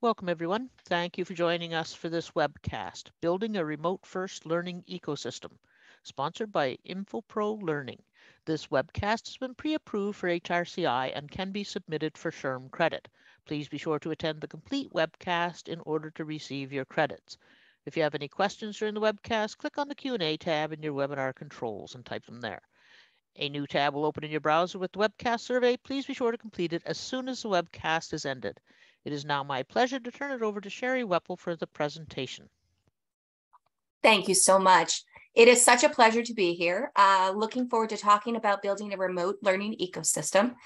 Welcome, everyone. Thank you for joining us for this webcast, Building a Remote-First Learning Ecosystem, sponsored by InfoPro Learning. This webcast has been pre-approved for HRCI and can be submitted for SHRM credit. Please be sure to attend the complete webcast in order to receive your credits. If you have any questions during the webcast, click on the Q&A tab in your webinar controls and type them there. A new tab will open in your browser with the webcast survey. Please be sure to complete it as soon as the webcast is ended. It is now my pleasure to turn it over to Sheri Weppel for the presentation. Thank you so much. It is such a pleasure to be here. Looking forward to talking about building a remote learning ecosystem.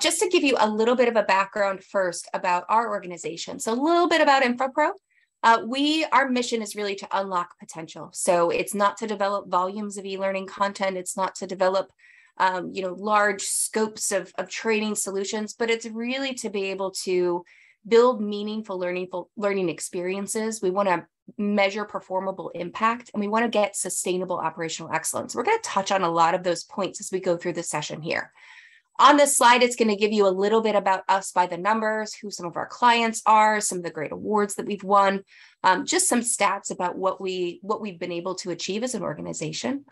Just to give you a little bit of a background first about our organization. So a little bit about InfoPro. Our mission is really to unlock potential. So it's not to develop volumes of e-learning content. It's not to develop large scopes of training solutions, but it's really to be able to build meaningful learning experiences. We want to measure performable impact, and we want to get sustainable operational excellence. We're going to touch on a lot of those points as we go through the session here. On this slide, it's going to give you a little bit about us by the numbers, who some of our clients are, some of the great awards that we've won, just some stats about what we've been able to achieve as an organization.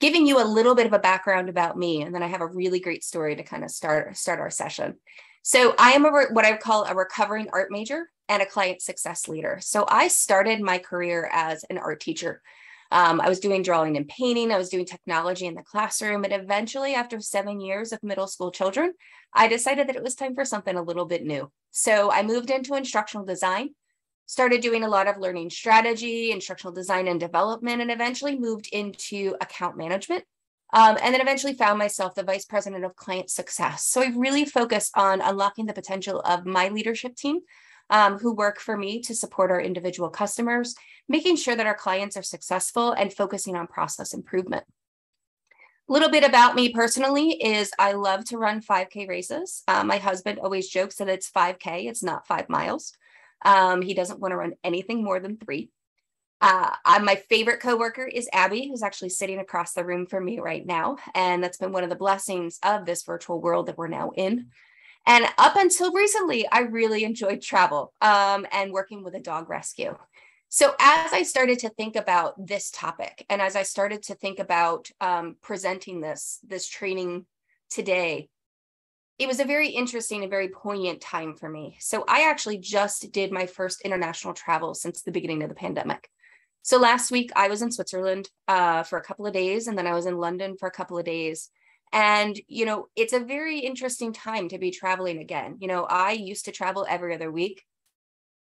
Giving you a little bit of a background about me, and then I have a really great story to kind of start our session. So I am what I call a recovering art major and a client success leader. So I started my career as an art teacher. I was doing drawing and painting. I was doing technology in the classroom. And eventually, after 7 years of middle school children, I decided that it was time for something a little bit new. So I moved into instructional design, started doing a lot of learning strategy, instructional design and development, and eventually moved into account management. And then eventually found myself the vice president of client success. So I really focused on unlocking the potential of my leadership team who work for me to support our individual customers, making sure that our clients are successful and focusing on process improvement. A little bit about me personally is I love to run 5K races. My husband always jokes that it's 5K, it's not 5 miles. He doesn't want to run anything more than 3. My favorite coworker is Abby, who's actually sitting across the room from me right now. And that's been one of the blessings of this virtual world that we're now in. And up until recently, I really enjoyed travel and working with a dog rescue. So as I started to think about this topic, and as I started to think about presenting this training today, it was a very interesting and very poignant time for me. So I actually just did my first international travel since the beginning of the pandemic. So last week I was in Switzerland for a couple of days, and then I was in London for a couple of days. And, it's a very interesting time to be traveling again. I used to travel every other week.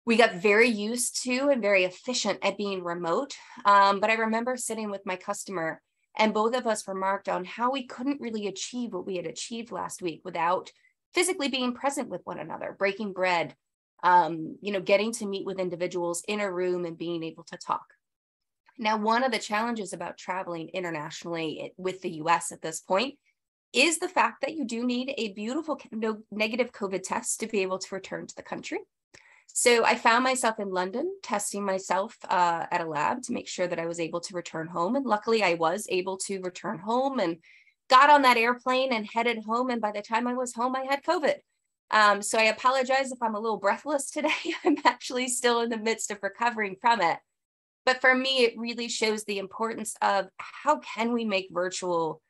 We got very used to and very efficient at being remote. But I remember sitting with my customer, and both of us remarked on how we couldn't really achieve what we had achieved last week without physically being present with one another, breaking bread, getting to meet with individuals in a room and being able to talk. Now, one of the challenges about traveling internationally with the US at this point is the fact that you do need a beautiful negative COVID test to be able to return to the country. So I found myself in London testing myself at a lab to make sure that I was able to return home. And luckily I was able to return home and got on that airplane and headed home. And by the time I was home, I had COVID. So I apologize if I'm a little breathless today. I'm actually still in the midst of recovering from it. But for me, it really shows the importance of how can we make virtual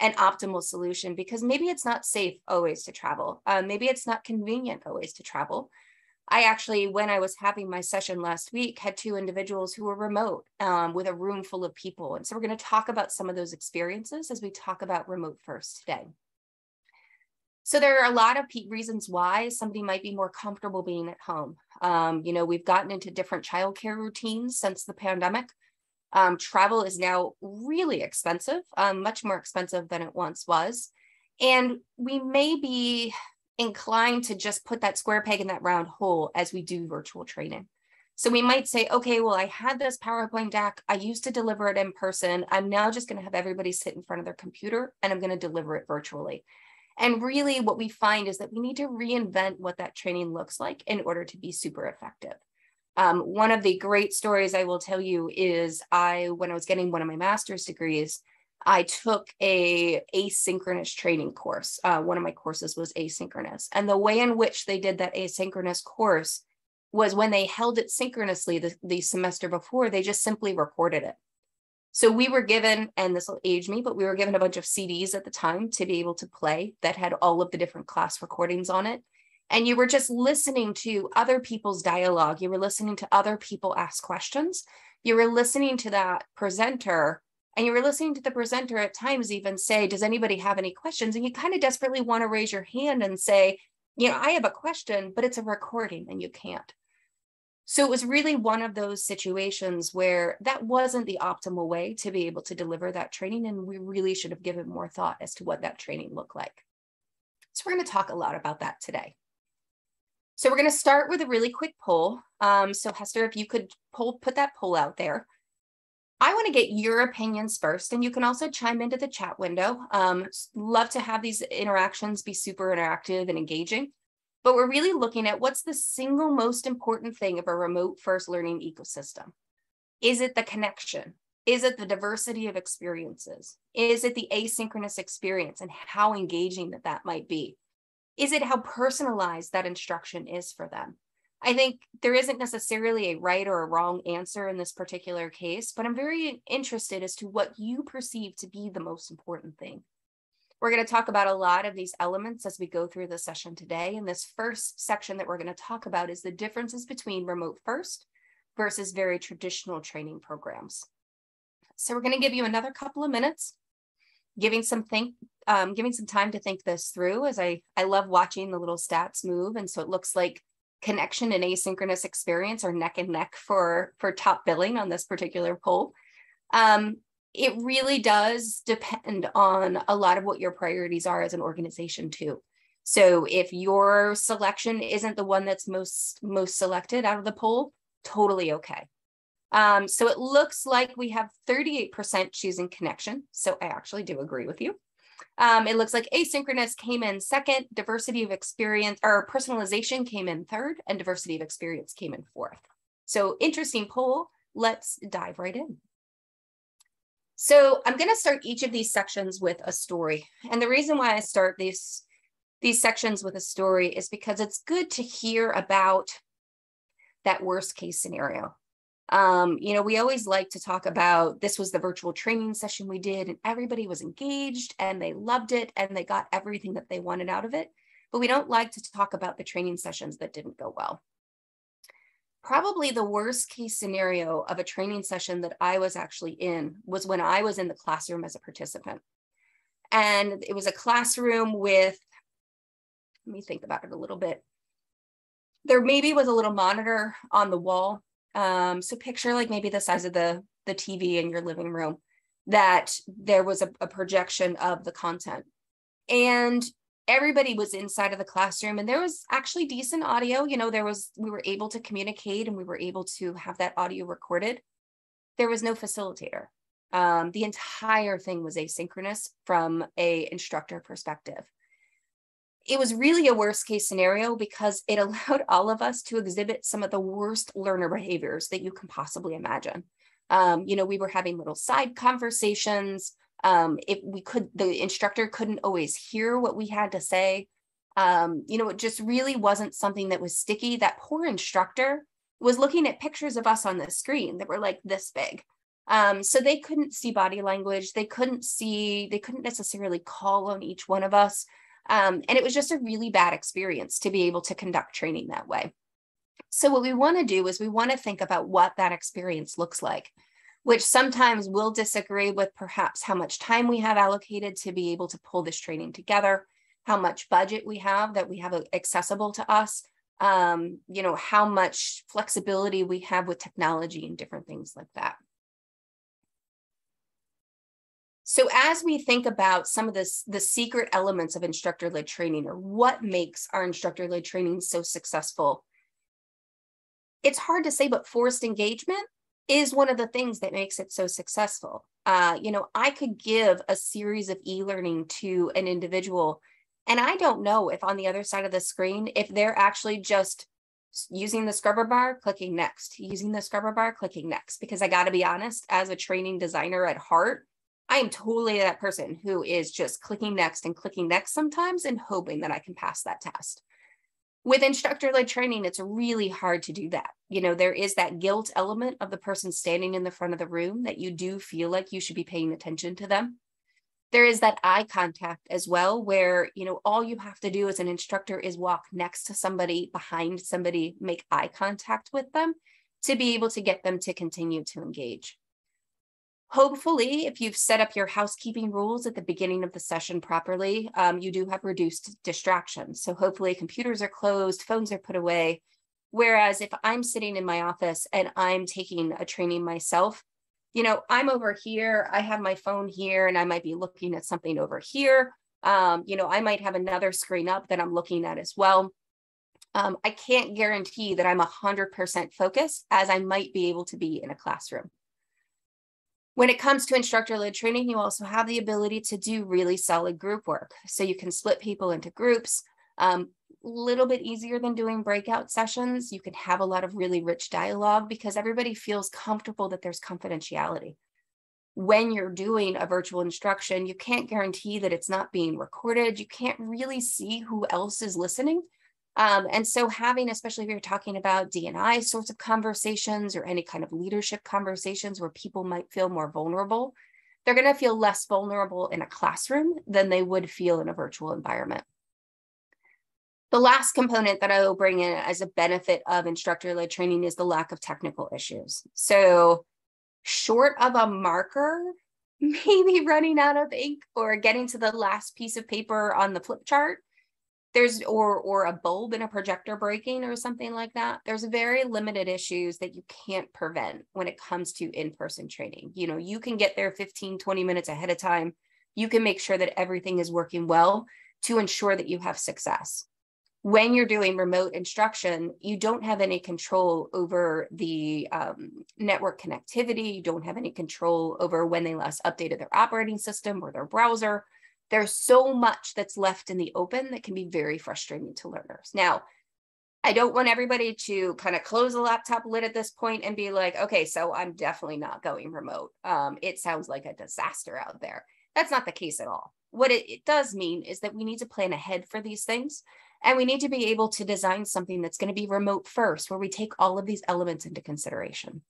an optimal solution, because maybe it's not safe always to travel. Maybe it's not convenient always to travel. I actually, when I was having my session last week, had 2 individuals who were remote with a room full of people. And so we're going to talk about some of those experiences as we talk about remote first today. So there are a lot of reasons why somebody might be more comfortable being at home. We've gotten into different childcare routines since the pandemic. Travel is now really expensive, much more expensive than it once was. And we may be inclined to just put that square peg in that round hole as we do virtual training. So we might say, okay, well, I had this PowerPoint deck. I used to deliver it in person. I'm now just going to have everybody sit in front of their computer, and I'm going to deliver it virtually. And really what we find is that we need to reinvent what that training looks like in order to be super effective. One of the great stories I will tell you is when I was getting one of my master's degrees, I took a asynchronous training course. One of my courses was asynchronous. And the way in which they did that asynchronous course was when they held it synchronously the semester before, they just simply recorded it. So we were given, and this will age me, but we were given a bunch of CDs at the time to be able to play that had all of the different class recordings on it. And you were just listening to other people's dialogue. You were listening to other people ask questions. You were listening to that presenter, and you were listening to the presenter at times even say, does anybody have any questions? And you kind of desperately want to raise your hand and say, you know, I have a question, but it's a recording and you can't. So it was really one of those situations where that wasn't the optimal way to be able to deliver that training. And we really should have given more thought as to what that training looked like. So we're going to talk a lot about that today. So we're going to start with a really quick poll. So Hester, if you could put that poll out there. I want to get your opinions first, and you can also chime into the chat window. Love to have these interactions be super interactive and engaging. But we're really looking at what's the single most important thing of a remote first learning ecosystem. Is it the connection? Is it the diversity of experiences? Is it the asynchronous experience and how engaging that might be? Is it how personalized that instruction is for them? I think there isn't necessarily a right or a wrong answer in this particular case, but I'm very interested as to what you perceive to be the most important thing. We're going to talk about a lot of these elements as we go through the session today. And this first section that we're going to talk about is the differences between remote first versus very traditional training programs. So we're going to give you another couple of minutes, giving some time to think this through, as I love watching the little stats move. And so it looks like connection and asynchronous experience are neck and neck for top billing on this particular poll. It really does depend on a lot of what your priorities are as an organization too. So if your selection isn't the one that's most selected out of the poll, totally okay. So it looks like we have 38% choosing connection. So I actually do agree with you. It looks like asynchronous came in second, diversity of experience or personalization came in third, and diversity of experience came in fourth. So interesting poll. Let's dive right in. So I'm going to start each of these sections with a story. And the reason why I start these sections with a story is because it's good to hear about that worst case scenario. You know, we always like to talk about this was the virtual training session we did and everybody was engaged and they loved it and they got everything that they wanted out of it. But we don't like to talk about the training sessions that didn't go well. Probably the worst case scenario of a training session that I was actually in was when I was in the classroom as a participant. And it was a classroom with, let me think about it a little bit. There maybe was a little monitor on the wall. So picture like maybe the size of the TV in your living room, that there was a projection of the content. And everybody was inside of the classroom and there was actually decent audio. You know, we were able to communicate and we were able to have that audio recorded. There was no facilitator. The entire thing was asynchronous from an instructor perspective. It was really a worst case scenario because it allowed all of us to exhibit some of the worst learner behaviors that you can possibly imagine. You know, we were having little side conversations. The instructor couldn't always hear what we had to say. You know, it just really wasn't something that was sticky. That poor instructor was looking at pictures of us on the screen that were like this big. So they couldn't see body language. They couldn't necessarily call on each one of us. And it was just a really bad experience to be able to conduct training that way. So what we want to do is we want to think about what that experience looks like, which sometimes will disagree with perhaps how much time we have allocated to be able to pull this training together, how much budget we have that we have accessible to us, you know, how much flexibility we have with technology and different things like that. So as we think about some of the secret elements of instructor-led training, or what makes our instructor-led training so successful, it's hard to say, but forced engagement is one of the things that makes it so successful. You know, I could give a series of e-learning to an individual, and I don't know if on the other side of the screen, if they're actually just using the scrubber bar, clicking next, using the scrubber bar, clicking next, because I got to be honest, as a training designer at heart, I am totally that person who is just clicking next and clicking next sometimes and hoping that I can pass that test. With instructor-led training, it's really hard to do that. You know, there is that guilt element of the person standing in the front of the room that you do feel like you should be paying attention to them. There is that eye contact as well, where, you know, all you have to do as an instructor is walk next to somebody, behind somebody, make eye contact with them to be able to get them to continue to engage. Hopefully, if you've set up your housekeeping rules at the beginning of the session properly, you do have reduced distractions. So hopefully computers are closed, phones are put away. Whereas if I'm sitting in my office and I'm taking a training myself, you know, I'm over here, I have my phone here, and I might be looking at something over here. You know, I might have another screen up that I'm looking at as well. I can't guarantee that I'm 100% focused as I might be able to be in a classroom. When it comes to instructor-led training, you also have the ability to do really solid group work. So you can split people into groups, little bit easier than doing breakout sessions. You can have a lot of really rich dialogue because everybody feels comfortable that there's confidentiality. When you're doing a virtual instruction, you can't guarantee that it's not being recorded. You can't really see who else is listening. And so having, especially if you're talking about D&I sorts of conversations or any kind of leadership conversations where people might feel more vulnerable, they're going to feel less vulnerable in a classroom than they would feel in a virtual environment. The last component that I will bring in as a benefit of instructor-led training is the lack of technical issues. So short of a marker, maybe running out of ink or getting to the last piece of paper on the flip chart, there's or a bulb in a projector breaking or something like that, there's very limited issues that you can't prevent when it comes to in-person training. You know, you can get there 15, 20 minutes ahead of time. You can make sure that everything is working well to ensure that you have success. When you're doing remote instruction, you don't have any control over the network connectivity. You don't have any control over when they last updated their operating system or their browser. There's so much that's left in the open that can be very frustrating to learners. Now, I don't want everybody to kind of close the laptop lid at this point and be like, okay, so I'm definitely not going remote. It sounds like a disaster out there. That's not the case at all. What it does mean is that we need to plan ahead for these things. And we need to be able to design something that's going to be remote first, where we take all of these elements into consideration.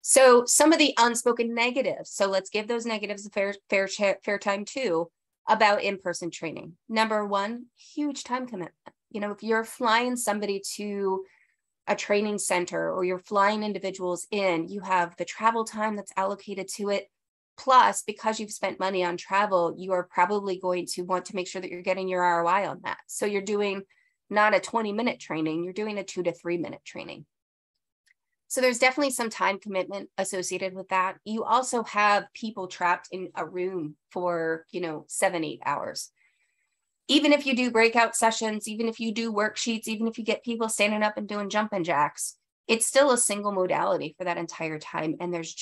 So some of the unspoken negatives. So let's give those negatives a fair time too about in-person training. Number one, huge time commitment. You know, if you're flying somebody to a training center or you're flying individuals in, you have the travel time that's allocated to it. Plus, because you've spent money on travel, you are probably going to want to make sure that you're getting your ROI on that. So you're doing not a 20-minute training, you're doing a 2 to 3 minute training. So there's definitely some time commitment associated with that. You also have people trapped in a room for, you know, 7, 8 hours. Even if you do breakout sessions, even if you do worksheets, even if you get people standing up and doing jumping jacks, it's still a single modality for that entire time. And there's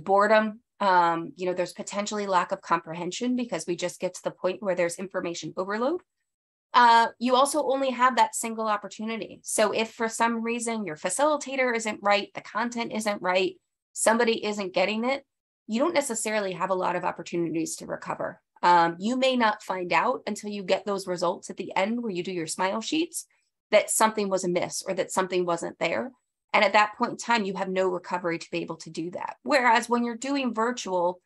boredom. You know, there's potentially lack of comprehension because we just get to the point where there's information overload. You also only have that single opportunity. So if for some reason your facilitator isn't right, the content isn't right, somebody isn't getting it, you don't necessarily have a lot of opportunities to recover. You may not find out until you get those results at the end where you do your smile sheets that something was amiss or that something wasn't there. And at that point in time, you have no recovery to be able to do that. Whereas when you're doing virtual,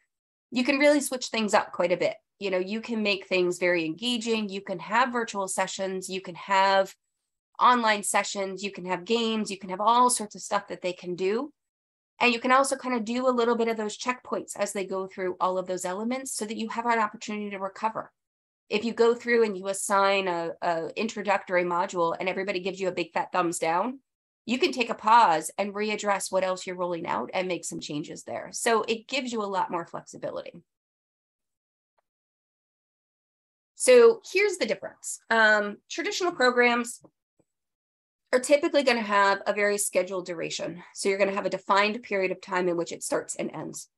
you can really switch things up quite a bit. You know, you can make things very engaging. You can have virtual sessions. You can have online sessions. You can have games. You can have all sorts of stuff that they can do. And you can also kind of do a little bit of those checkpoints as they go through all of those elements so that you have an opportunity to recover. If you go through and you assign an introductory module and everybody gives you a big fat thumbs down, you can take a pause and readdress what else you're rolling out and make some changes there. So it gives you a lot more flexibility. So here's the difference. Traditional programs are typically going to have a very scheduled duration. So you're going to have a defined period of time in which it starts and ends.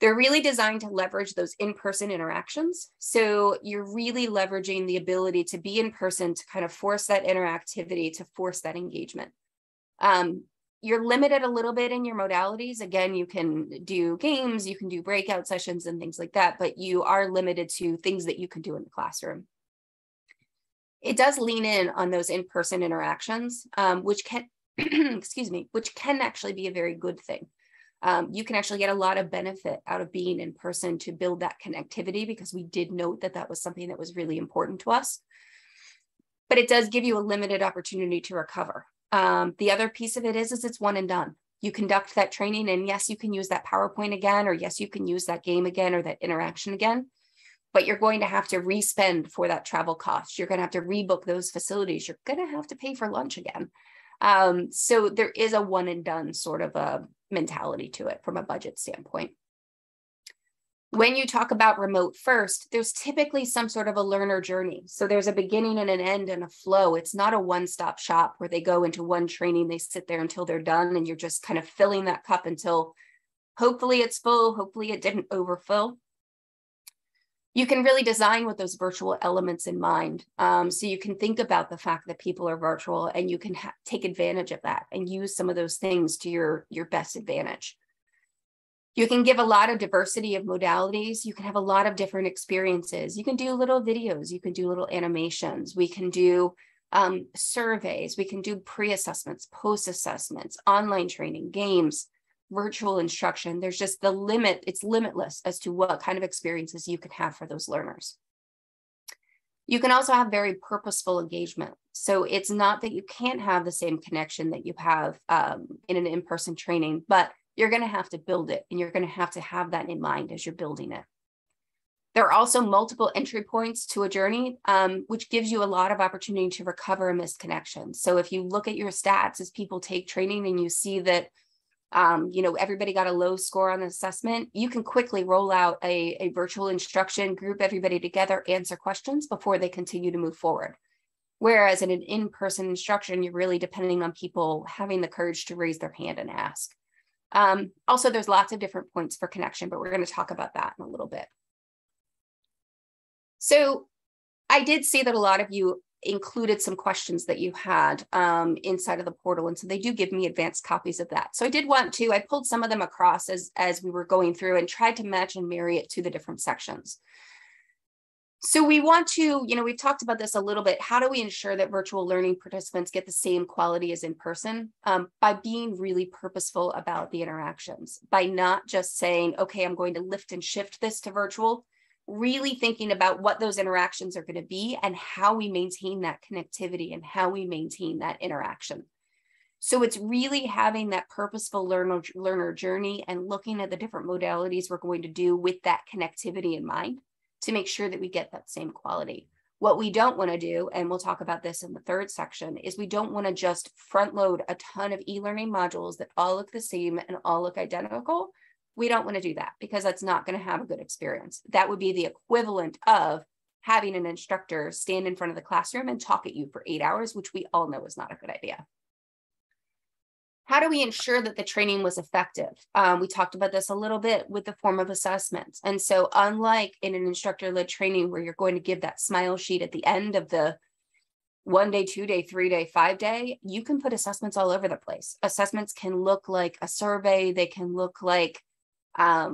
They're really designed to leverage those in-person interactions. So you're really leveraging the ability to be in person to kind of force that interactivity, to force that engagement. You're limited a little bit in your modalities. Again, you can do games, you can do breakout sessions and things like that, but you are limited to things that you could do in the classroom. It does lean in on those in-person interactions, which can, excuse me, which can actually be a very good thing. You can actually get a lot of benefit out of being in person to build that connectivity, because we did note that that was something that was really important to us. But it does give you a limited opportunity to recover. The other piece of it is it's one and done. You conduct that training and yes, you can use that PowerPoint again, or yes, you can use that game again, or that interaction again, but you're going to have to re-spend for that travel cost. You're going to have to rebook those facilities. You're going to have to pay for lunch again. So there is a one and done sort of a mentality to it from a budget standpoint. When you talk about remote first, there's typically some sort of a learner journey. So there's a beginning and an end and a flow. It's not a one-stop shop where they go into one training, they sit there until they're done, and you're just kind of filling that cup until hopefully it's full, hopefully it didn't overfill. You can really design with those virtual elements in mind. So you can think about the fact that people are virtual and you can take advantage of that and use some of those things to your best advantage. You can give a lot of diversity of modalities. You can have a lot of different experiences. You can do little videos. You can do little animations. We can do surveys. We can do pre-assessments, post-assessments, online training, games, virtual instruction. There's just the limit. It's limitless as to what kind of experiences you can have for those learners. You can also have very purposeful engagement. So it's not that you can't have the same connection that you have in an in-person training, but you're going to have to build it, and you're going to have that in mind as you're building it. There are also multiple entry points to a journey, which gives you a lot of opportunity to recover a missed connection. So if you look at your stats as people take training and you see that you know, everybody got a low score on the assessment, you can quickly roll out a virtual instruction, group everybody together, answer questions before they continue to move forward. Whereas in an in-person instruction, you're really depending on people having the courage to raise their hand and ask. Also, there's lots of different points for connection, but we're going to talk about that in a little bit. So I did see that a lot of you included some questions that you had inside of the portal. And so they do give me advanced copies of that. So I did want to, I pulled some of them across as we were going through and tried to match and marry it to the different sections. So we want to, you know, we've talked about this a little bit. How do we ensure that virtual learning participants get the same quality as in person? By being really purposeful about the interactions, by not just saying, okay, I'm going to lift and shift this to virtual, really thinking about what those interactions are going to be and how we maintain that connectivity and how we maintain that interaction. So it's really having that purposeful learner journey and looking at the different modalities we're going to do with that connectivity in mind, to make sure that we get that same quality. What we don't want to do, and we'll talk about this in the third section, is we don't want to just front load a ton of e-learning modules that all look the same and all look identical. We don't want to do that, because that's not going to have a good experience. That would be the equivalent of having an instructor stand in front of the classroom and talk at you for 8 hours, which we all know is not a good idea. How do we ensure that the training was effective? We talked about this a little bit with the form of assessments. And so unlike in an instructor-led training where you're going to give that smile sheet at the end of the 1 day, 2 day, 3 day, 5 day, you can put assessments all over the place. Assessments can look like a survey. They can look like a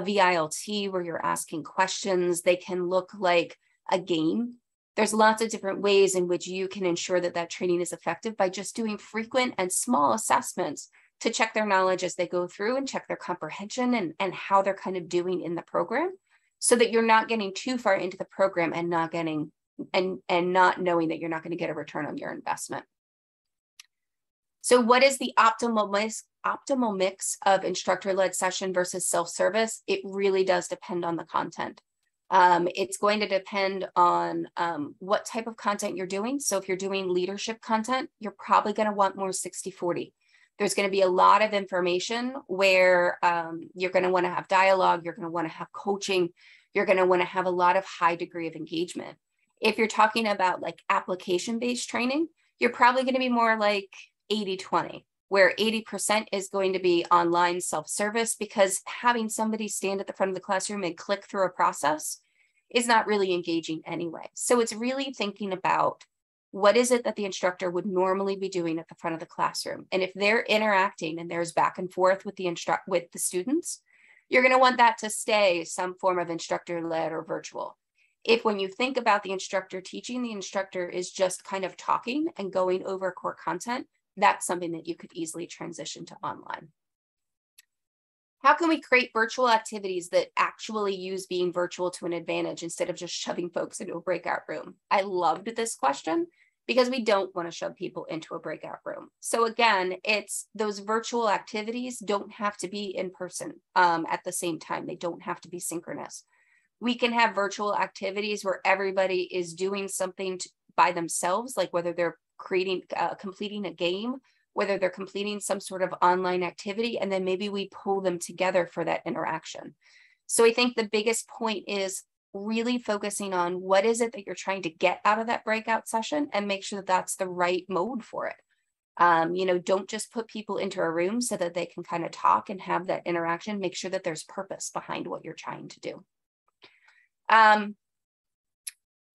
VILT where you're asking questions. They can look like a game. There's lots of different ways in which you can ensure that that training is effective by just doing frequent and small assessments to check their knowledge as they go through and check their comprehension and how they're kind of doing in the program, so that you're not getting too far into the program and not getting and not knowing that you're not going to get a return on your investment. So what is the optimal mix of instructor-led session versus self-service? It really does depend on the content. It's going to depend on what type of content you're doing. So if you're doing leadership content, you're probably going to want more 60-40. There's going to be a lot of information where you're going to want to have dialogue. You're going to want to have coaching. You're going to want to have a lot of high degree of engagement. If you're talking about like application-based training, you're probably going to be more like 80-20, where 80% is going to be online self-service, because having somebody stand at the front of the classroom and click through a process is not really engaging anyway. So it's really thinking about what is it that the instructor would normally be doing at the front of the classroom? And if they're interacting and there's back and forth with the students, you're going to want that to stay some form of instructor-led or virtual. If when you think about the instructor teaching, the instructor is just kind of talking and going over core content, that's something that you could easily transition to online. How can we create virtual activities that actually use being virtual to an advantage instead of just shoving folks into a breakout room? I loved this question because we don't want to shove people into a breakout room. So again, it's those virtual activities don't have to be in person at the same time. They don't have to be synchronous. We can have virtual activities where everybody is doing something by themselves, like whether they're completing a game, whether they're completing some sort of online activity, and then maybe we pull them together for that interaction. So I think the biggest point is really focusing on what is it that you're trying to get out of that breakout session and make sure that that's the right mode for it. Don't just put people into a room so that they can kind of talk and have that interaction. Make sure that there's purpose behind what you're trying to do.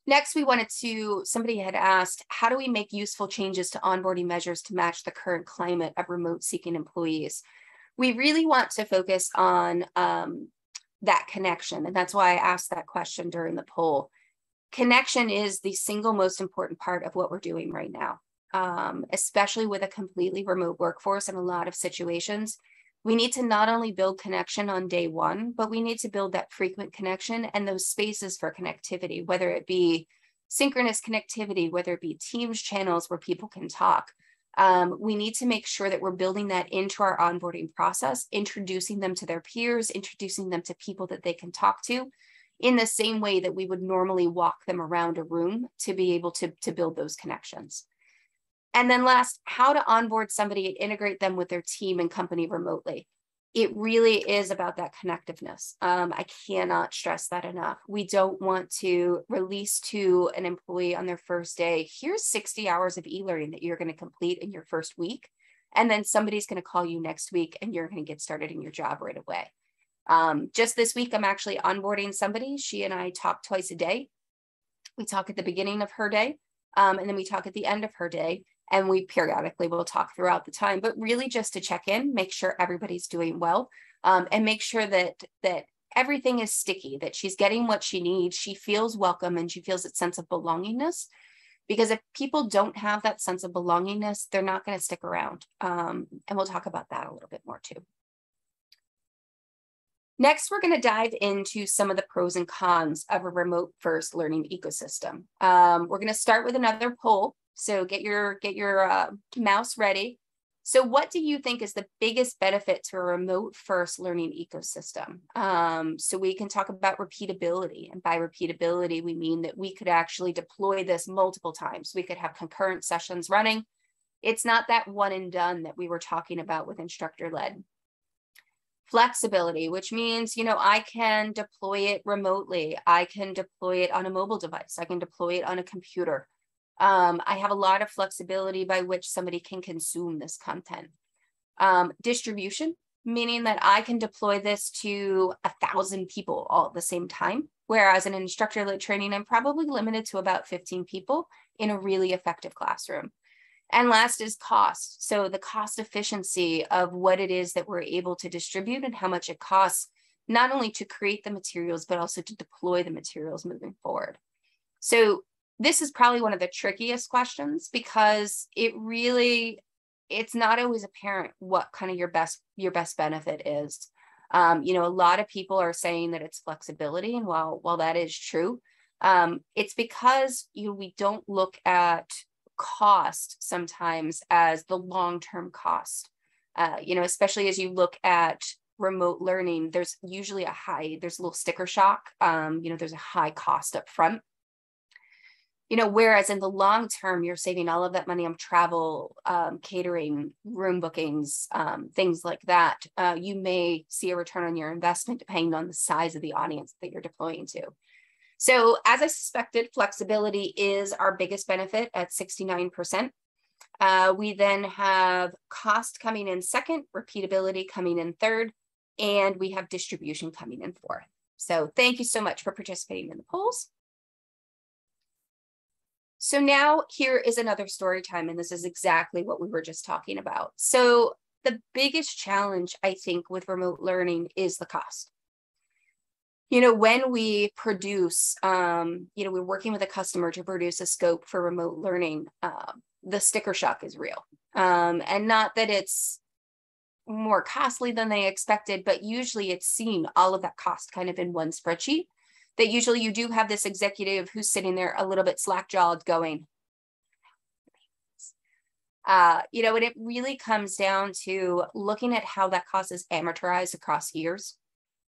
Next, somebody had asked, how do we make useful changes to onboarding measures to match the current climate of remote seeking employees? We really want to focus on that connection. And that's why I asked that question during the poll. Connection is the single most important part of what we're doing right now, especially with a completely remote workforce in a lot of situations. We need to not only build connection on day one, but we need to build that frequent connection and those spaces for connectivity, whether it be synchronous connectivity, whether it be Teams channels where people can talk. We need to make sure that we're building that into our onboarding process, introducing them to their peers, introducing them to people that they can talk to in the same way that we would normally walk them around a room to be able to build those connections. And then last, how to onboard somebody and integrate them with their team and company remotely. It really is about that connectiveness. I cannot stress that enough. We don't want to release to an employee on their first day, here's 60 hours of e-learning that you're going to complete in your first week. And then somebody's going to call you next week and you're going to get started in your job right away. Just this week, I'm actually onboarding somebody. She and I talk twice a day. We talk at the beginning of her day, and then we talk at the end of her day. And we periodically will talk throughout the time, but really just to check in, make sure everybody's doing well, and make sure that everything is sticky, that she's getting what she needs, she feels welcome, and she feels that sense of belongingness. Because if people don't have that sense of belongingness, they're not going to stick around. And we'll talk about that a little bit more too. Next, we're going to dive into some of the pros and cons of a remote-first learning ecosystem. We're going to start with another poll. So get your mouse ready. So what do you think is the biggest benefit to a remote first learning ecosystem? So we can talk about repeatability, and by repeatability, we mean that we could actually deploy this multiple times. We could have concurrent sessions running. It's not that one and done that we were talking about with instructor led. Flexibility, which means, I can deploy it remotely. I can deploy it on a mobile device. I can deploy it on a computer. I have a lot of flexibility by which somebody can consume this content. Distribution, meaning that I can deploy this to 1,000 people all at the same time, whereas in instructor-led training, I'm probably limited to about 15 people in a really effective classroom. And last is cost. So the cost efficiency of what it is that we're able to distribute and how much it costs, not only to create the materials, but also to deploy the materials moving forward. So this is probably one of the trickiest questions because it's not always apparent what kind of your best benefit is. A lot of people are saying that it's flexibility, and while that is true, it's because we don't look at cost sometimes as the long-term cost. Especially as you look at remote learning, there's usually there's a little sticker shock. There's a high cost up front. Whereas in the long term, you're saving all of that money on travel, catering, room bookings, things like that. You may see a return on your investment depending on the size of the audience that you're deploying to. So as I suspected, flexibility is our biggest benefit at 69%. We then have cost coming in second, repeatability coming in third, and we have distribution coming in fourth. So thank you so much for participating in the polls. So now here is another story time, and this is exactly what we were just talking about. So the biggest challenge, I think, with remote learning is the cost. You know, when we produce, you know, we're working with a customer to produce a scope for remote learning, the sticker shock is real. And not that it's more costly than they expected, but usually it's seeing all of that cost kind of in one spreadsheet, that usually you do have this executive who's sitting there a little bit slack-jawed going, you know, and it really comes down to looking at how that cost is amortized across years.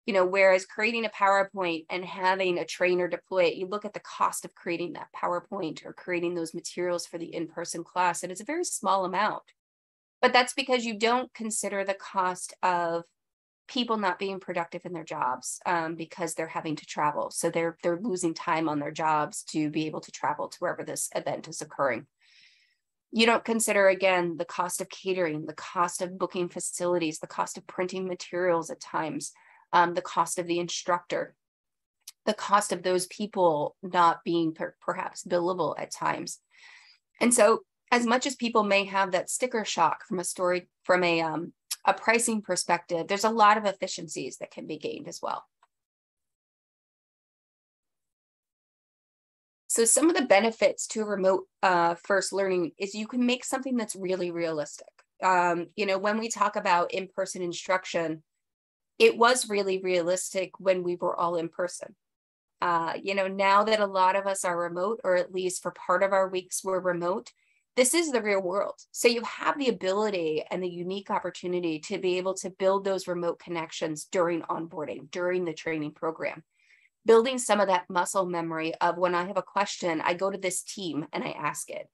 You know, whereas creating a PowerPoint and having a trainer deploy it, you look at the cost of creating that PowerPoint or creating those materials for the in-person class, and it's a very small amount. But that's because you don't consider the cost of people not being productive in their jobs because they're having to travel. So they're losing time on their jobs to be able to travel to wherever this event is occurring. You don't consider, again, the cost of catering, the cost of booking facilities, the cost of printing materials at times, the cost of the instructor, the cost of those people not being perhaps billable at times. And so as much as people may have that sticker shock from a story, from a pricing perspective, there's a lot of efficiencies that can be gained as well. So some of the benefits to remote first learning is you can make something that's really realistic. You know, when we talk about in-person instruction, it was really realistic when we were all in person. You know, now that a lot of us are remote, or at least for part of our weeks we're remote, this is the real world. So you have the ability and the unique opportunity to be able to build those remote connections during onboarding, during the training program, building some of that muscle memory of when I have a question, I go to this team and I ask it.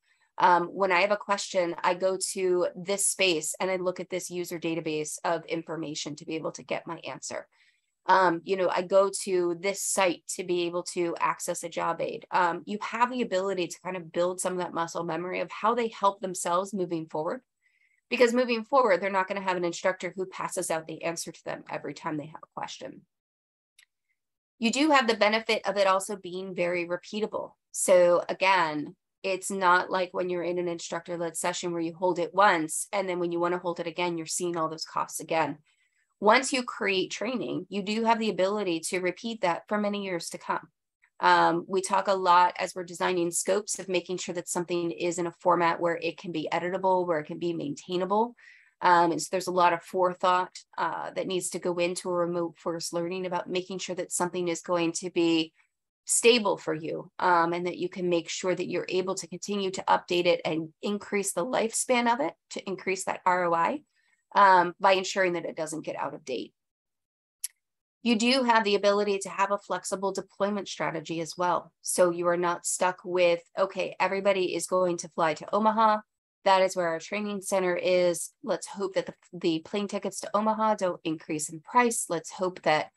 When I have a question, I go to this space and I look at this user database of information to be able to get my answer. You know, I go to this site to be able to access a job aid. You have the ability to kind of build some of that muscle memory of how they help themselves moving forward, because moving forward, they're not going to have an instructor who passes out the answer to them every time they have a question. You do have the benefit of it also being very repeatable. So again, it's not like when you're in an instructor-led session where you hold it once, and then when you want to hold it again, you're seeing all those costs again. Once you create training, you do have the ability to repeat that for many years to come. We talk a lot as we're designing scopes of making sure that something is in a format where it can be editable, where it can be maintainable. And so there's a lot of forethought that needs to go into a remote first learning about making sure that something is going to be stable for you, and that you can make sure that you're able to continue to update it and increase the lifespan of it to increase that ROI by ensuring that it doesn't get out of date. You do have the ability to have a flexible deployment strategy as well. So you are not stuck with, okay, everybody is going to fly to Omaha. That is where our training center is. Let's hope that the plane tickets to Omaha don't increase in price. Let's hope that,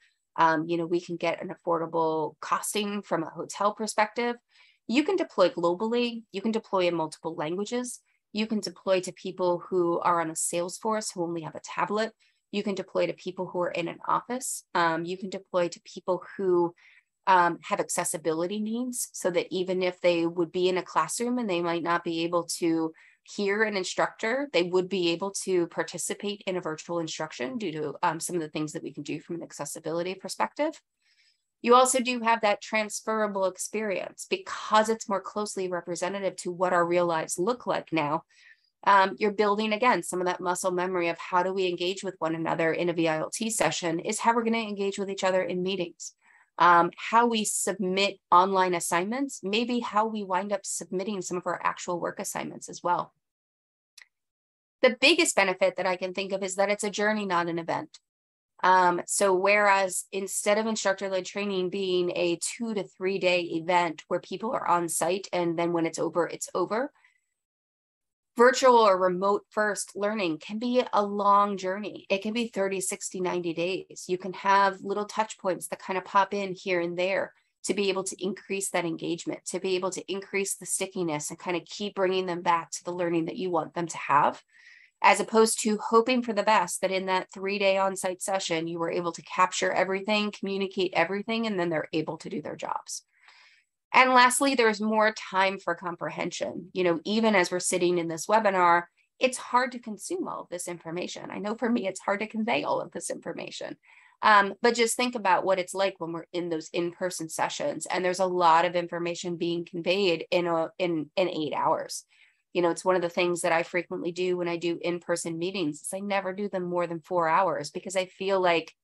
you know, we can get an affordable costing from a hotel perspective. You can deploy globally. You can deploy in multiple languages. You can deploy to people who are on a sales force who only have a tablet. You can deploy to people who are in an office. You can deploy to people who have accessibility needs, so that even if they would be in a classroom and they might not be able to hear an instructor, they would be able to participate in a virtual instruction due to some of the things that we can do from an accessibility perspective. You also do have that transferable experience because it's more closely representative to what our real lives look like now. You're building, again, some of that muscle memory of how do we engage with one another in a VILT session is how we're going to engage with each other in meetings. How we submit online assignments, maybe how we wind up submitting some of our actual work assignments as well. The biggest benefit that I can think of is that it's a journey, not an event. So whereas instead of instructor-led training being a 2 to 3 day event where people are on site and then when it's over, virtual or remote first learning can be a long journey. It can be 30, 60, 90 days. You can have little touch points that kind of pop in here and there to be able to increase that engagement, to be able to increase the stickiness and kind of keep bringing them back to the learning that you want them to have, as opposed to hoping for the best that in that 3 day on-site session, you were able to capture everything, communicate everything, and then they're able to do their jobs. And lastly, there's more time for comprehension. You know, even as we're sitting in this webinar, it's hard to consume all of this information. I know for me, it's hard to convey all of this information. But just think about what it's like when we're in those in-person sessions, and there's a lot of information being conveyed in 8 hours. You know, it's one of the things that I frequently do when I do in-person meetings is I never do them more than 4 hours, because I feel like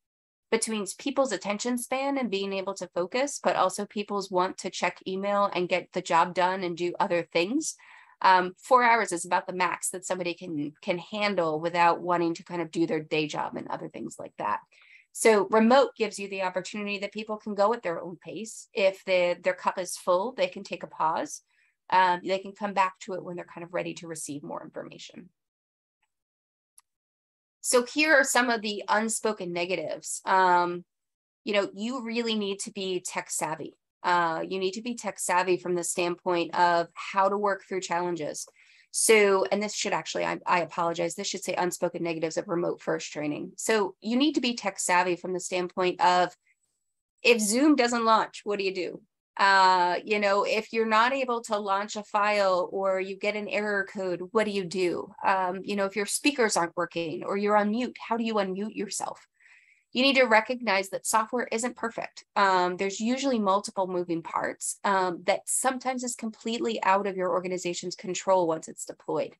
between people's attention span and being able to focus, but also people's want to check email and get the job done and do other things. 4 hours is about the max that somebody can handle without wanting to kind of do their day job and other things like that. So remote gives you the opportunity that people can go at their own pace. If their cup is full, they can take a pause. They can come back to it when they're kind of ready to receive more information. So here are some of the unspoken negatives. You know, you really need to be tech savvy. You need to be tech savvy from the standpoint of how to work through challenges. So, and this should actually, I apologize, this should say unspoken negatives of remote first training. So you need to be tech savvy from the standpoint of, if Zoom doesn't launch, what do you do? You know, if you're not able to launch a file or you get an error code, what do you do? You know, if your speakers aren't working or you're on mute, how do you unmute yourself? You need to recognize that software isn't perfect. There's usually multiple moving parts that sometimes is completely out of your organization's control once it's deployed.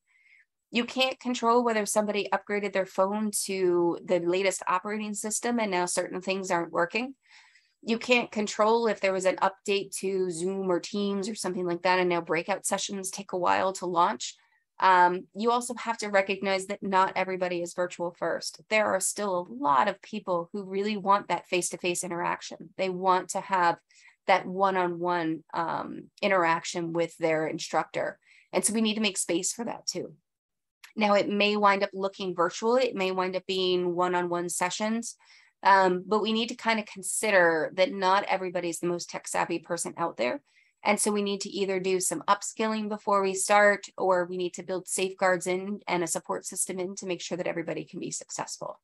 You can't control whether somebody upgraded their phone to the latest operating system and now certain things aren't working. You can't control if there was an update to Zoom or Teams or something like that, and now breakout sessions take a while to launch. You also have to recognize that not everybody is virtual first. There are still a lot of people who really want that face-to-face interaction. They want to have that one-on-one interaction with their instructor. And so we need to make space for that too. Now, it may wind up looking virtual. It may wind up being one-on-one sessions, but we need to kind of consider that not everybody's the most tech-savvy person out there. And so we need to either do some upskilling before we start, or we need to build safeguards in and a support system in to make sure that everybody can be successful.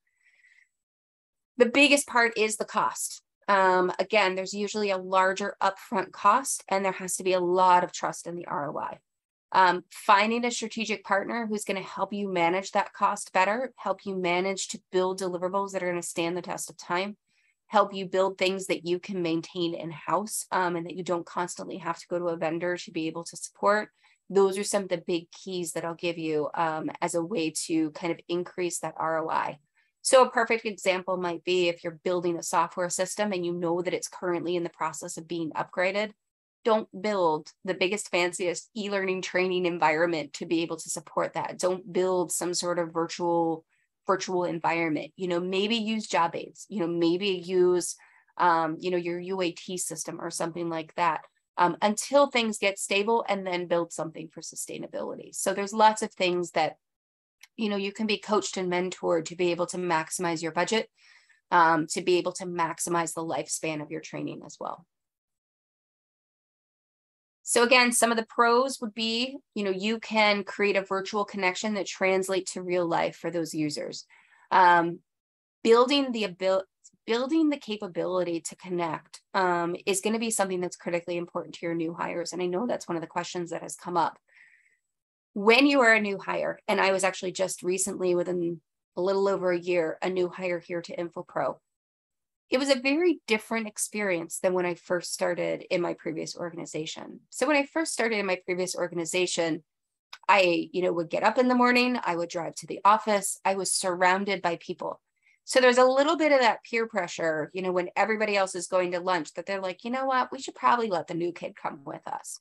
The biggest part is the cost. Again, there's usually a larger upfront cost, and there has to be a lot of trust in the ROI. Finding a strategic partner who's going to help you manage that cost better, help you manage to build deliverables that are going to stand the test of time, help you build things that you can maintain in-house and that you don't constantly have to go to a vendor to be able to support. Those are some of the big keys that I'll give you as a way to kind of increase that ROI. So a perfect example might be if you're building a software system and you know that it's currently in the process of being upgraded, don't build the biggest, fanciest e-learning training environment to be able to support that. Don't build some sort of virtual environment. You know, maybe use job aids, you know, maybe use, you know, your UAT system or something like that until things get stable, and then build something for sustainability. So there's lots of things that, you know, you can be coached and mentored to be able to maximize your budget, to be able to maximize the lifespan of your training as well. So again, some of the pros would be, you know, you can create a virtual connection that translates to real life for those users. Building the capability to connect is going to be something that's critically important to your new hires. And I know that's one of the questions that has come up. When you are a new hire, and I was actually just recently, within a little over a year, a new hire here to InfoPro, it was a very different experience than when I first started in my previous organization. So when I first started in my previous organization, I, you know, would get up in the morning, I would drive to the office, I was surrounded by people. So there's a little bit of that peer pressure, you know, when everybody else is going to lunch, that they're like, you know what, we should probably let the new kid come with us.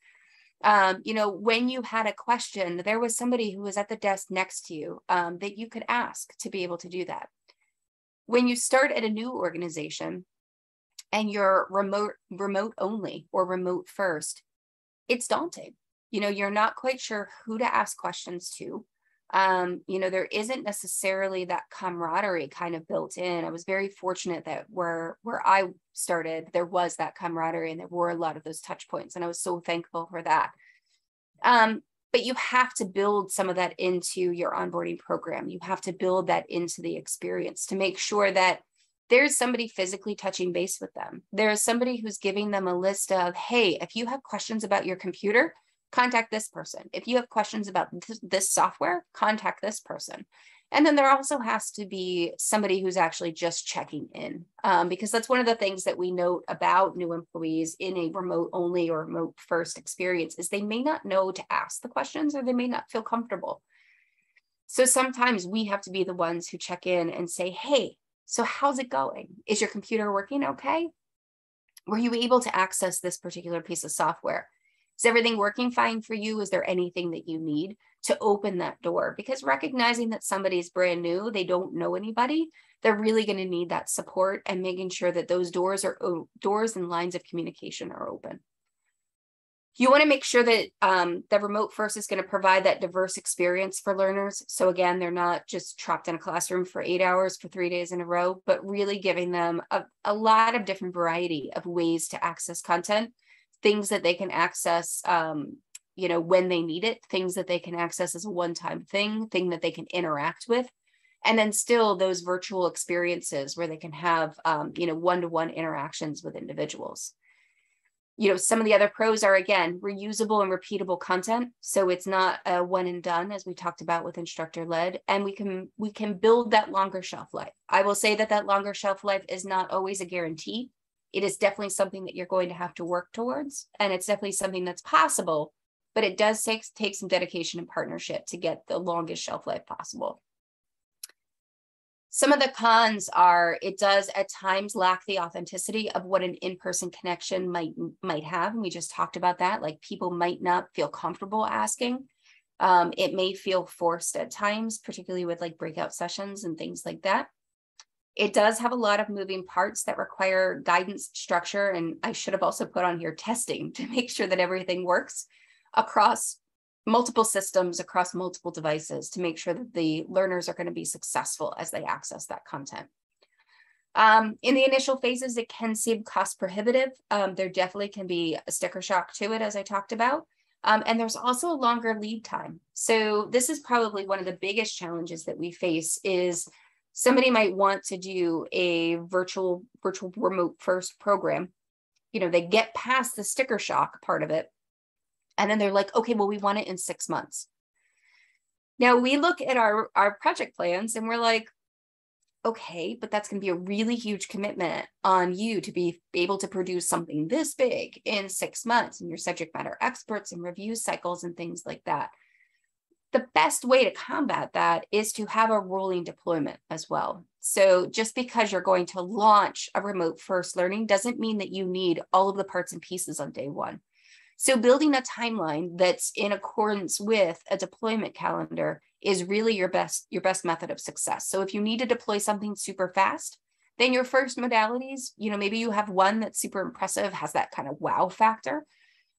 You know, when you had a question, there was somebody who was at the desk next to you that you could ask to be able to do that. When you start at a new organization and you're remote only or remote first, it's daunting. You know, you're not quite sure who to ask questions to. You know, there isn't necessarily that camaraderie kind of built in. I was very fortunate that where I started, there was that camaraderie and there were a lot of those touch points. And I was so thankful for that. But you have to build some of that into your onboarding program. You have to build that into the experience to make sure that there's somebody physically touching base with them. There is somebody who's giving them a list of, hey, if you have questions about your computer, contact this person. If you have questions about this software, contact this person. And then there also has to be somebody who's actually just checking in, because that's one of the things that we note about new employees in a remote only or remote first experience is they may not know to ask the questions or they may not feel comfortable. So sometimes we have to be the ones who check in and say, hey, so how's it going? Is your computer working okay? Were you able to access this particular piece of software? Is everything working fine for you? Is there anything that you need to open that door? Because recognizing that somebody's brand new, they don't know anybody, they're really going to need that support and making sure that those doors and lines of communication are open. You want to make sure that the remote first is going to provide that diverse experience for learners. So again, they're not just trapped in a classroom for 8 hours for 3 days in a row, but really giving them a lot of different variety of ways to access content. Things that they can access, you know, when they need it, things that they can access as a one-time thing that they can interact with, and then still those virtual experiences where they can have, you know, one-to-one interactions with individuals. You know, some of the other pros are, again, reusable and repeatable content. So it's not a one and done, as we talked about with instructor-led, and we can build that longer shelf life. I will say that longer shelf life is not always a guarantee. It is definitely something that you're going to have to work towards. And it's definitely something that's possible, but it does take some dedication and partnership to get the longest shelf life possible. Some of the cons are it does at times lack the authenticity of what an in-person connection might have. And we just talked about that, like people might not feel comfortable asking. It may feel forced at times, particularly with like breakout sessions and things like that. It does have a lot of moving parts that require guidance, structure, and I should have also put on here testing to make sure that everything works across multiple systems, across multiple devices to make sure that the learners are going to be successful as they access that content. In the initial phases, it can seem cost prohibitive. There definitely can be a sticker shock to it, as I talked about. And there's also a longer lead time. So this is probably one of the biggest challenges that we face is somebody might want to do a virtual remote first program. You know, they get past the sticker shock part of it. And then they're like, okay, well, we want it in 6 months. Now we look at our project plans and we're like, okay, but that's going to be a really huge commitment on you to be able to produce something this big in 6 months, and your subject matter experts and review cycles and things like that. The best way to combat that is to have a rolling deployment as well. So just because you're going to launch a remote first learning doesn't mean that you need all of the parts and pieces on day one. So building a timeline that's in accordance with a deployment calendar is really your best method of success. So if you need to deploy something super fast, then your first modalities, you know, maybe you have one that's super impressive, has that kind of wow factor.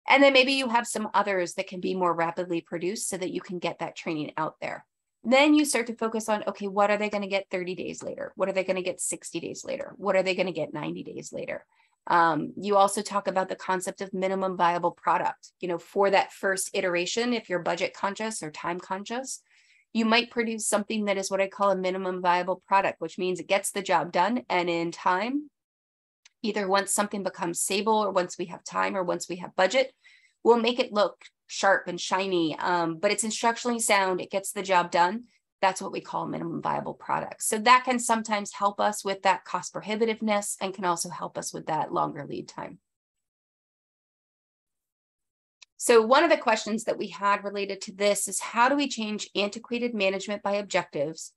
And then maybe you have some others that can be more rapidly produced so that you can get that training out there. Then you start to focus on, okay, what are they going to get 30 days later? What are they going to get 60 days later? What are they going to get 90 days later? You also talk about the concept of minimum viable product. You know, for that first iteration, if you're budget conscious or time conscious, you might produce something that is what I call a minimum viable product, which means it gets the job done and in time. Either once something becomes stable or once we have time or once we have budget, we'll make it look sharp and shiny, but it's instructionally sound. It gets the job done. That's what we call minimum viable products. So that can sometimes help us with that cost prohibitiveness and can also help us with that longer lead time. So one of the questions that we had related to this is how do we change antiquated management by objectives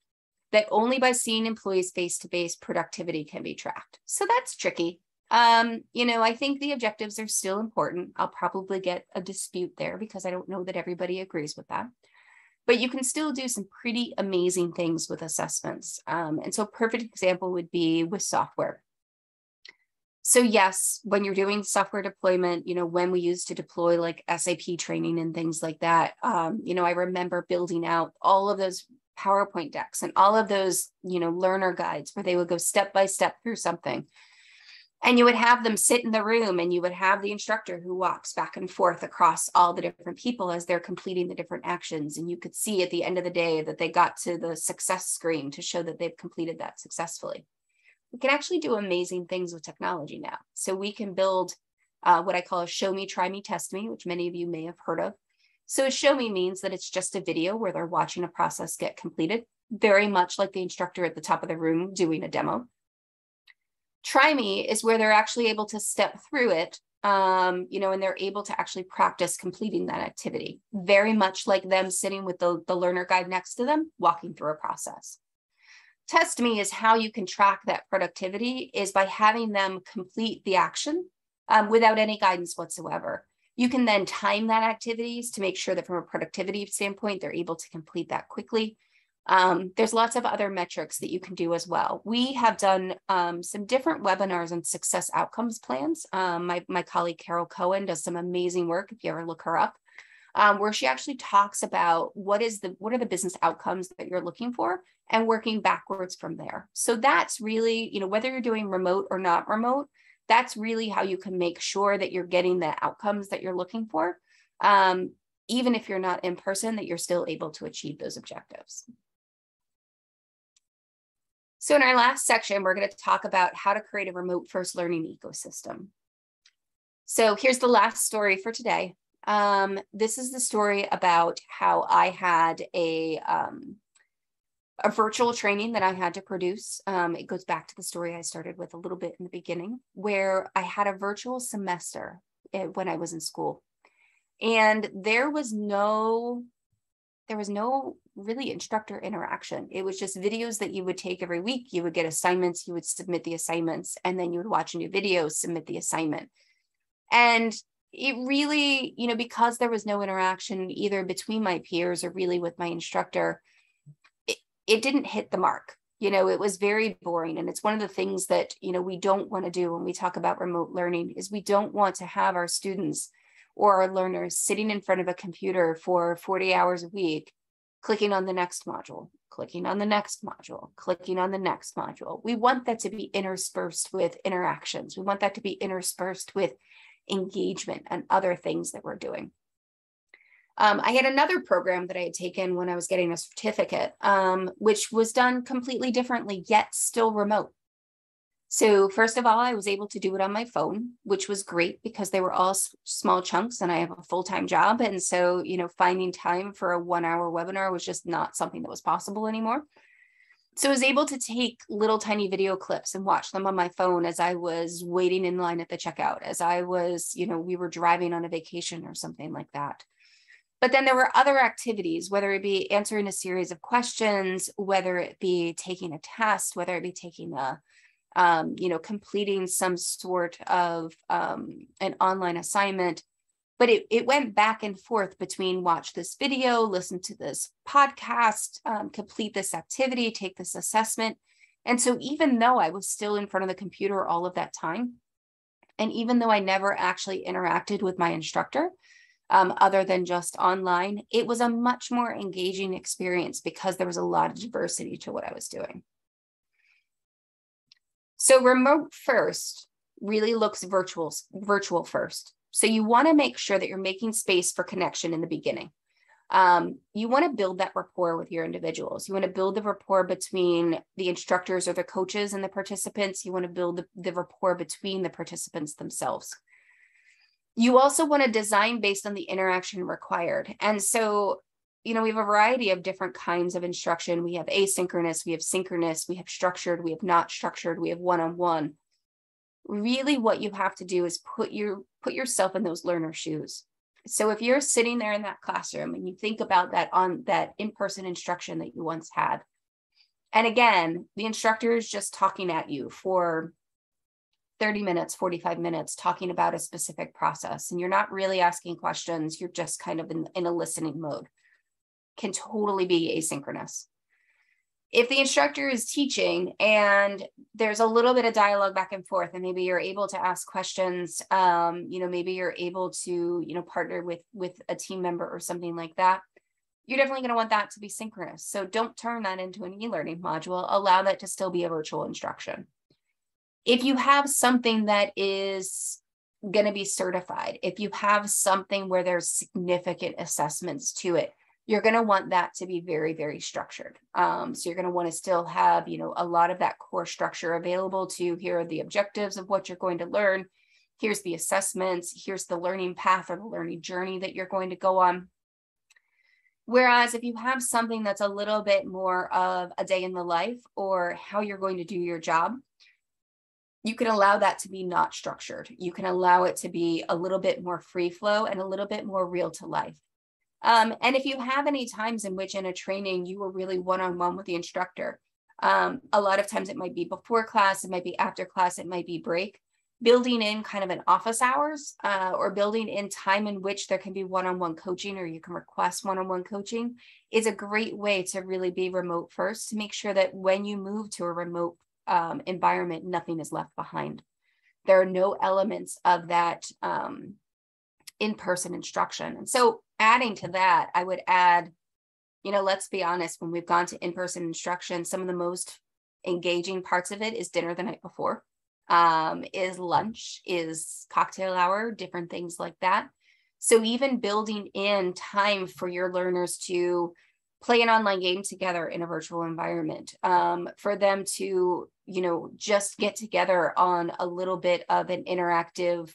that only by seeing employees face-to-face productivity can be tracked? So that's tricky. You know, I think the objectives are still important. I'll probably get a dispute there because I don't know that everybody agrees with that. But you can still do some pretty amazing things with assessments. And so a perfect example would be with software. So yes, when you're doing software deployment, you know, when we used to deploy like SAP training and things like that, you know, I remember building out all of those PowerPoint decks and all of those, you know, learner guides where they would go step by step through something. And you would have them sit in the room and you would have the instructor who walks back and forth across all the different people as they're completing the different actions. And you could see at the end of the day that they got to the success screen to show that they've completed that successfully. we can actually do amazing things with technology now. So we can build what I call a show me, try me, test me, which many of you may have heard of. So a show me means that it's just a video where they're watching a process get completed, very much like the instructor at the top of the room doing a demo. Try me is where they're actually able to step through it, and they're able to actually practice completing that activity, very much like them sitting with the learner guide next to them, walking through a process. Test me is how you can track that productivity is by having them complete the action without any guidance whatsoever. You can then time that activities to make sure that from a productivity standpoint, they're able to complete that quickly. There's lots of other metrics that you can do as well. We have done some different webinars on success outcomes plans. My colleague, Carol Cohen, does some amazing work, if you ever look her up, where she actually talks about what are the business outcomes that you're looking for and working backwards from there. So that's really, whether you're doing remote or not remote, that's really how you can make sure that you're getting the outcomes that you're looking for, even if you're not in person, that you're still able to achieve those objectives. So in our last section, we're going to talk about how to create a remote-first learning ecosystem. So here's the last story for today. This is the story about how I had a virtual training that I had to produce. It goes back to the story I started with a little bit in the beginning, where I had a virtual semester when I was in school. And there was no really instructor interaction. It was just videos that you would take every week. You would get assignments, you would submit the assignments, and then you would watch a new video, submit the assignment. And it really, because there was no interaction either between my peers or really with my instructor, it didn't hit the mark. It was very boring. And it's one of the things that, we don't want to do when we talk about remote learning is we don't want to have our students or our learners sitting in front of a computer for 40 hours a week, clicking on the next module, clicking on the next module, clicking on the next module. We want that to be interspersed with interactions. We want that to be interspersed with engagement and other things that we're doing. I had another program that I had taken when I was getting a certificate, which was done completely differently, yet still remote. So first of all, I was able to do it on my phone, which was great because they were all small chunks and I have a full-time job. And so, finding time for a 1-hour webinar was just not something that was possible anymore. So I was able to take little tiny video clips and watch them on my phone as I was waiting in line at the checkout, as I was, we were driving on a vacation or something like that. But then there were other activities, whether it be answering a series of questions, whether it be taking a test, whether it be taking completing some sort of an online assignment. But it went back and forth between watch this video, listen to this podcast, complete this activity, take this assessment. And so even though I was still in front of the computer all of that time, and even though I never actually interacted with my instructor, other than just online, it was a much more engaging experience because there was a lot of diversity to what I was doing. So remote first really looks virtual first. So you want to make sure that you're making space for connection in the beginning. You want to build that rapport with your individuals. You want to build the rapport between the instructors or the coaches and the participants. You want to build the rapport between the participants themselves. You also want to design based on the interaction required. And so, we have a variety of different kinds of instruction. We have asynchronous, we have synchronous, we have structured, we have not structured, we have one-on-one. Really what you have to do is put yourself in those learner shoes. So if you're sitting there in that classroom and you think about that in-person instruction that you once had, and again, the instructor is just talking at you for 30 minutes, 45 minutes, talking about a specific process, and you're not really asking questions, you're just kind of in a listening mode, can totally be asynchronous. If the instructor is teaching and there's a little bit of dialogue back and forth, and maybe you're able to ask questions, maybe you're able to, partner with a team member or something like that, you're definitely going to want that to be synchronous. So don't turn that into an e-learning module, allow that to still be a virtual instruction. If you have something that is going to be certified, if you have something where there's significant assessments to it, you're going to want that to be very, very structured. So you're going to want to still have, you know, a lot of that core structure available to, here are the objectives of what you're going to learn. Here's the assessments. Here's the learning path or the learning journey that you're going to go on. Whereas if you have something that's a little bit more of a day in the life or how you're going to do your job, you can allow that to be not structured. You can allow it to be a little bit more free flow and a little bit more real to life. And if you have any times in which in a training, you were really one-on-one with the instructor, a lot of times it might be before class, it might be after class, it might be break, building in kind of an office hours or building in time in which there can be one-on-one coaching or you can request one-on-one coaching is a great way to really be remote first to make sure that when you move to a remote environment, nothing is left behind. There are no elements of that in-person instruction. And so adding to that, I would add, you know, let's be honest, when we've gone to in-person instruction, some of the most engaging parts of it is dinner the night before, is lunch, is cocktail hour, different things like that. So even building in time for your learners to play an online game together in a virtual environment, for them to, you know, just get together on a little bit of an interactive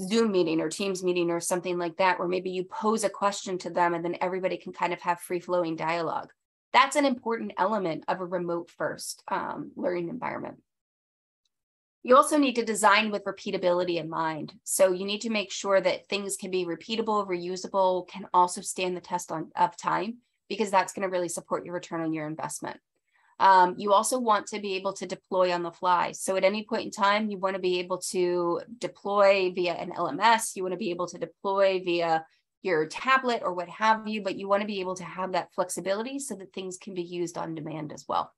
Zoom meeting or Teams meeting or something like that, where maybe you pose a question to them and then everybody can kind of have free-flowing dialogue. That's an important element of a remote first learning environment. You also need to design with repeatability in mind. So you need to make sure that things can be repeatable, reusable, can also stand the test of time, because that's going to really support your return on your investment. You also want to be able to deploy on the fly. So at any point in time, you want to be able to deploy via an LMS. You want to be able to deploy via your tablet or what have you, but you want to be able to have that flexibility so that things can be used on demand as well.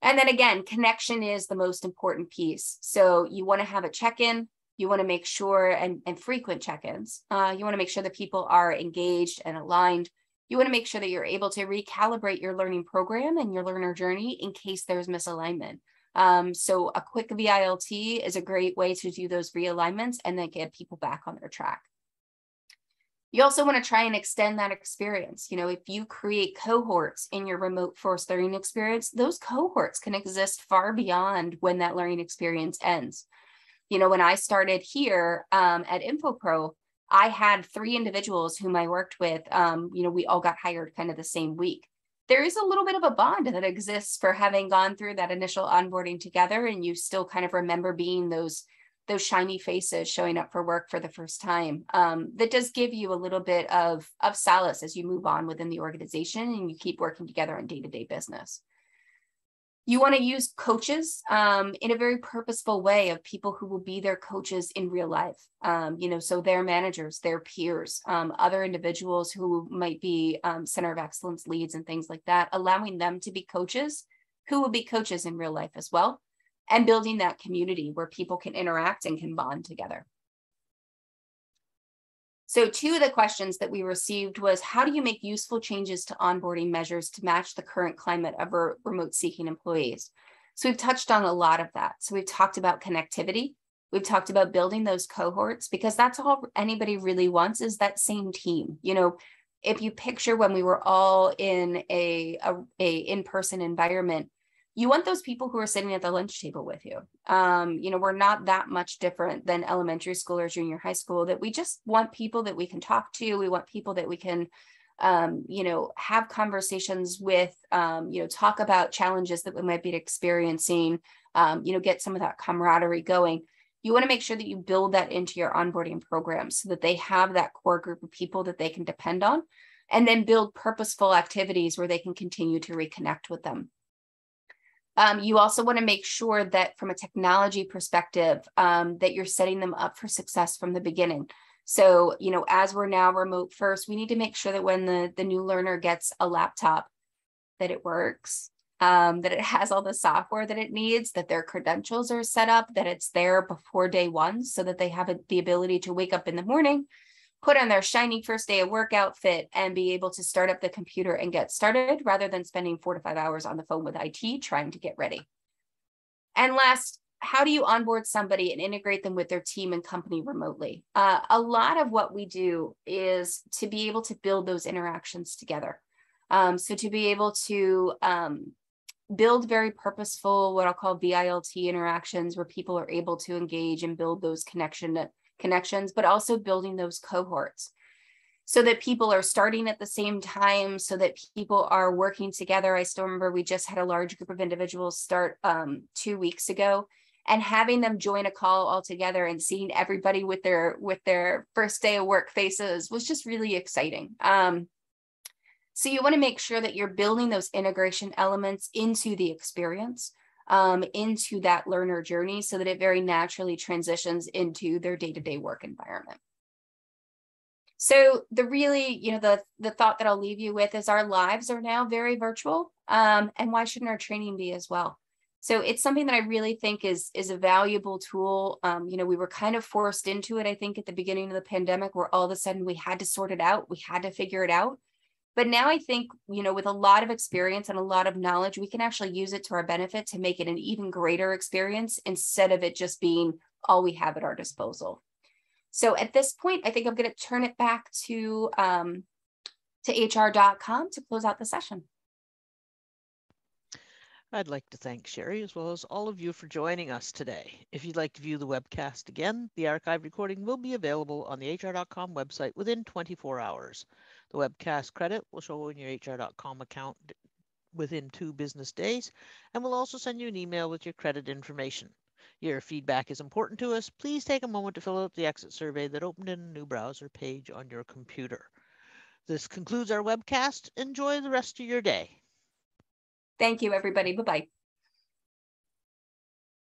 And then again, connection is the most important piece. So you want to have a check-in, you want to make sure, and frequent check-ins, you want to make sure that people are engaged and aligned. You want to make sure that you're able to recalibrate your learning program and your learner journey in case there's misalignment. So a quick VILT is a great way to do those realignments and then get people back on their track. You also want to try and extend that experience. You know, if you create cohorts in your remote first learning experience, those cohorts can exist far beyond when that learning experience ends. You know, when I started here at InfoPro, I had 3 individuals whom I worked with. You know, we all got hired kind of the same week. There is a little bit of a bond that exists for having gone through that initial onboarding together, and you still kind of remember being those shiny faces showing up for work for the first time. That does give you a little bit of solace as you move on within the organization and you keep working together on day-to-day business. You want to use coaches in a very purposeful way of people who will be their coaches in real life. You know, so their managers, their peers, other individuals who might be center of excellence leads and things like that, allowing them to be coaches who will be coaches in real life as well, and building that community where people can interact and can bond together. So 2 of the questions that we received was, how do you make useful changes to onboarding measures to match the current climate of remote seeking employees? So we've touched on a lot of that. So we've talked about connectivity. We've talked about building those cohorts, because that's all anybody really wants is that same team. You know, if you picture when we were all in a in-person environment, you want those people who are sitting at the lunch table with you. You know, we're not that much different than elementary school or junior high school, that we just want people that we can talk to. We want people that we can, you know, have conversations with, you know, talk about challenges that we might be experiencing, you know, get some of that camaraderie going. You want to make sure that you build that into your onboarding program so that they have that core group of people that they can depend on, and then build purposeful activities where they can continue to reconnect with them. You also want to make sure that from a technology perspective, that you're setting them up for success from the beginning. So, you know, as we're now remote first, we need to make sure that when the new learner gets a laptop, that it works, that it has all the software that it needs, that their credentials are set up, that it's there before day 1, so that they have the ability to wake up in the morning, put on their shiny first day of work outfit, and be able to start up the computer and get started, rather than spending 4 to 5 hours on the phone with IT trying to get ready. And last how do you onboard somebody and integrate them with their team and company remotely? A lot of what we do is to be able to build those interactions together. So to be able to build very purposeful, what I'll call VILT interactions, where people are able to engage and build those connections, but also building those cohorts so that people are starting at the same time, so that people are working together. I still remember we just had a large group of individuals start 2 weeks ago, and having them join a call all together and seeing everybody with their first day of work faces was just really exciting. So you want to make sure that you're building those integration elements into the experience, into that learner journey, so that it very naturally transitions into their day-to-day work environment. So the really, the thought that I'll leave you with is our lives are now very virtual, and why shouldn't our training be as well? So it's something that I really think is a valuable tool. We were kind of forced into it, I think, at the beginning of the pandemic, where all of a sudden we had to sort it out, we had to figure it out. But now I think, with a lot of experience and a lot of knowledge, we can actually use it to our benefit to make it an even greater experience, instead of it just being all we have at our disposal. So at this point, I think I'm going to turn it back to HR.com to close out the session. I'd like to thank Sheri, as well as all of you, for joining us today. If you'd like to view the webcast again, the archive recording will be available on the HR.com website within 24 hours. The webcast credit will show in your HR.com account within 2 business days, and we'll also send you an email with your credit information. Your feedback is important to us. Please take a moment to fill out the exit survey that opened in a new browser page on your computer. This concludes our webcast. Enjoy the rest of your day. Thank you, everybody. Bye-bye.